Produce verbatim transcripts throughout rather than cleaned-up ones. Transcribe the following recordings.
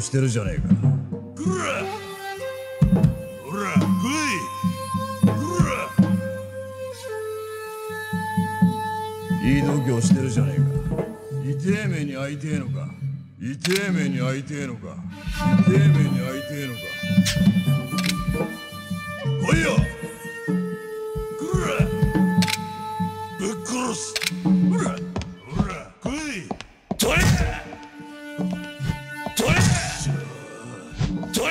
をしてるじゃねえか。いい度胸してるじゃねえか。痛え目に会いてえのか。痛え目に会いてえのか。痛え目に会いてえのか。来いよ。ぶっ殺す。ほらほら来い。取れ。取れ。取れ。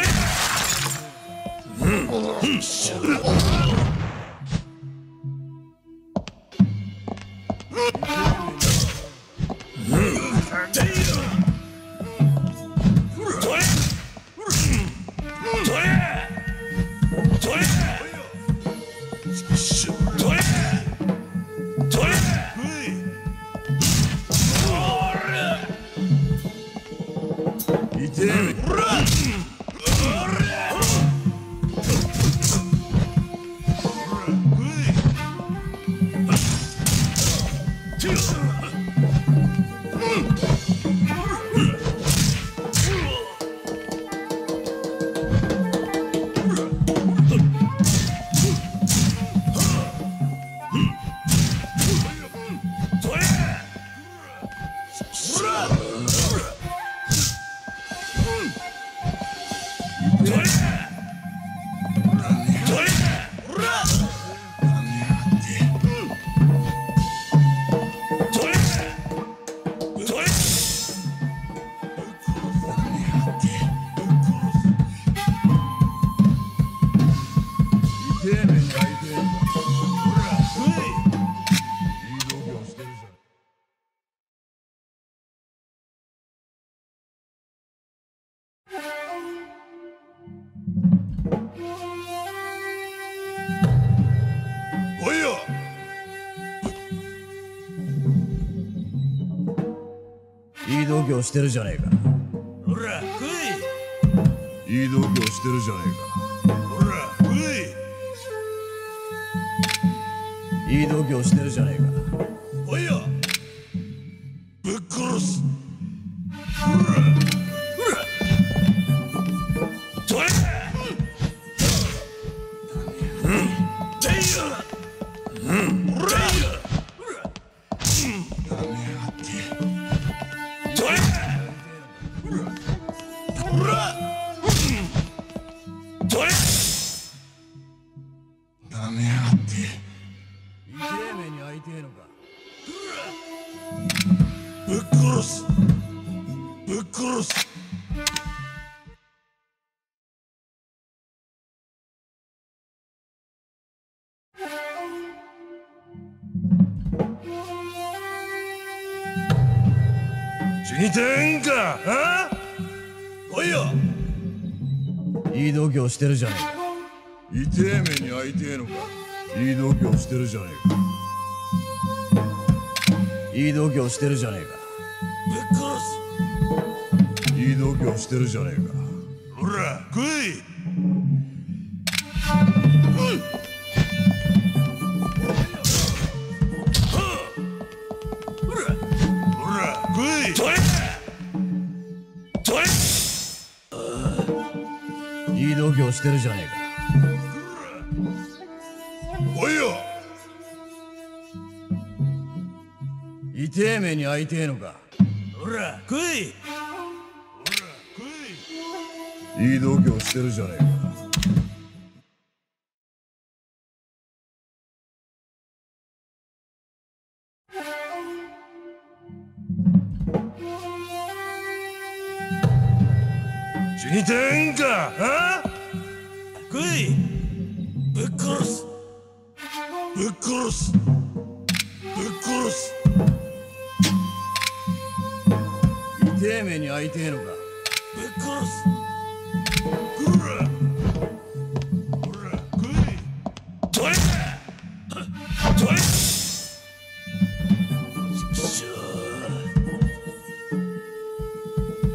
うん。いい度胸してるじゃねえか。ほら来い。いい度胸してるじゃねえか。ほら来い。いい度胸してるじゃねえか。来いよ。ぶっ殺す。ほら。見てんか、ああ？来いよ。いい度胸してるじゃねえか。痛え目に会いてえのか。いい度胸してるじゃねえか。いい度胸してるじゃねえか。ぶっ殺す。いい度胸してるじゃねえか。ほら来い。してるじゃねえか。来いよ。痛え目に会いてえのか。ほら来い。ほら来い。いい度胸してるじゃねえか。死にてんか、ああ？来い。ぶっ殺す。ぶっ殺す。ぶっ殺す。痛え目に会いてえのか。ぶっ殺す。こらこら来い。取れ。取れ。しゃー。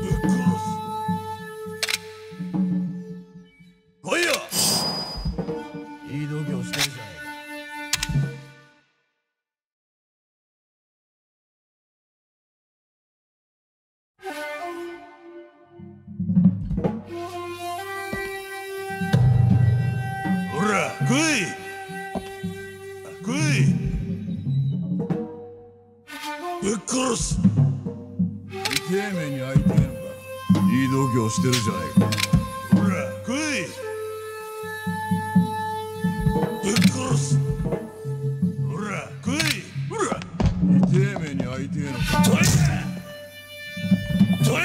ぶっ殺す。来いよ。ぐいぐいぶっ殺す。未定名に相手がのか、いい度胸してるじゃないか。ほらぐいぶっ殺す。ほらぐいほら未定名に相手がのか、取れ取れ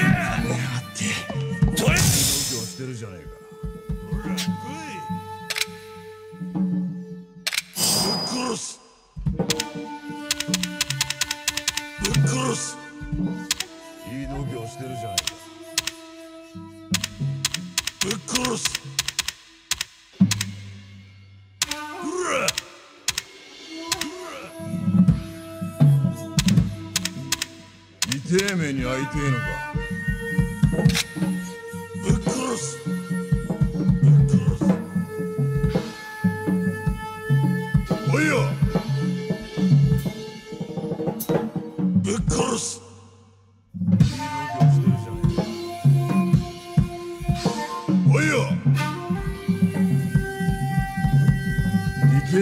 取れ取れ、いい度胸してるじゃないか。ほらぐいぶっ殺す。ぶっ殺す。いい度胸してるじゃないか。ぶっ殺す。うら。未定名に会いてえのか。ぶっ殺す。ぶっ殺す。おいよ。未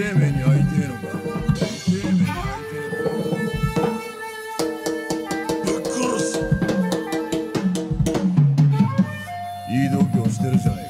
定名に会いてえのか。未定名に会いてえのか。ぶっ殺す。いい度胸してるじゃないか。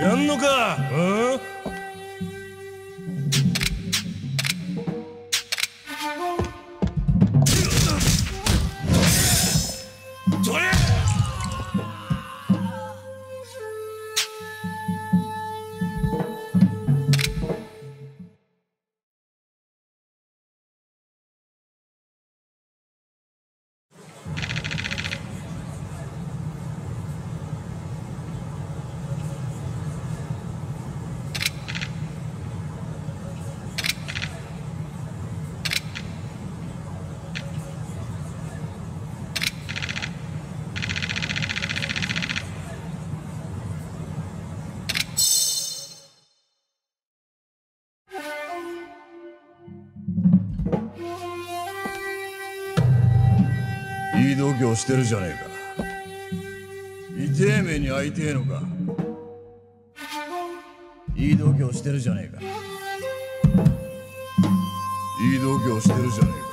やんのか、うん？ 度胸してるじゃねえか。痛え目に遭いてえのか。いい度胸してるじゃねえか。いい度胸してるじゃねえか。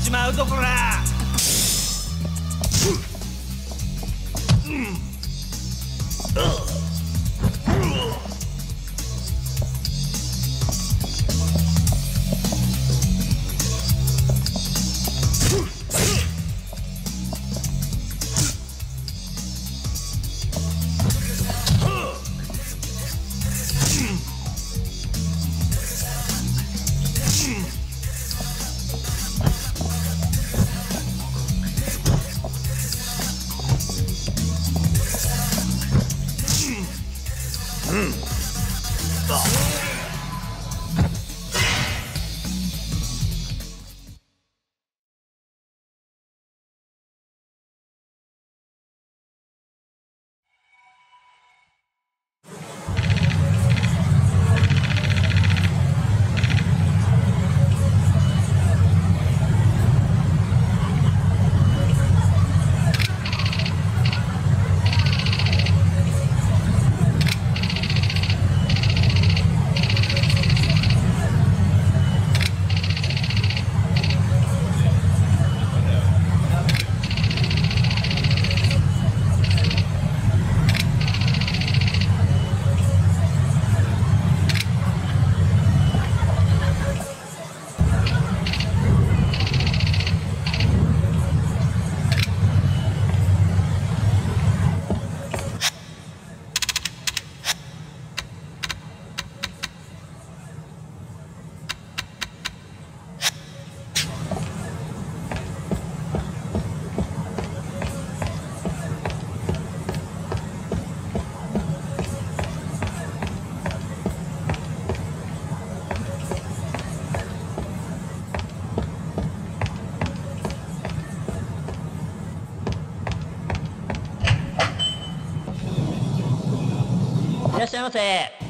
っちまうぞこら。いらっしゃいませ。